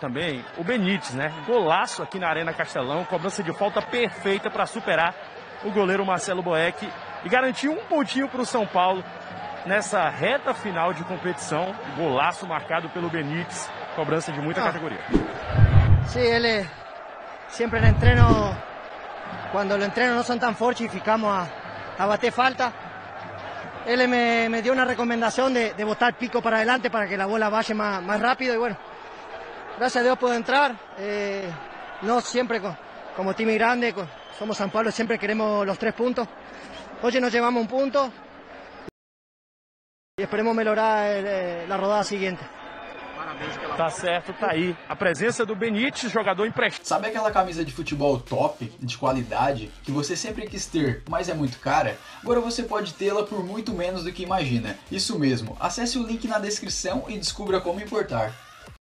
Também o Benítez, né? Golaço aqui na Arena Castelão, cobrança de falta perfeita para superar o goleiro Marcelo Boeck e garantir um pontinho para o São Paulo nessa reta final de competição. Golaço marcado pelo Benítez, cobrança de muita categoria. Sim, ele sempre no treino, quando o treino não são tão fortes e ficamos a bater falta, ele me deu uma recomendação de botar pico para adelante para que a bola vaya mais rápido e, bueno, graças a Deus pude entrar. Nós sempre, como time grande, somos São Paulo, sempre queremos os 3 pontos. Hoje nos levamos 1 ponto e esperemos melhorar a rodada seguinte. Tá certo, tá aí a presença do Benítez, jogador emprestado. Sabe aquela camisa de futebol top, de qualidade, que você sempre quis ter, mas é muito cara? Agora você pode tê-la por muito menos do que imagina. Isso mesmo, acesse o link na descrição e descubra como importar.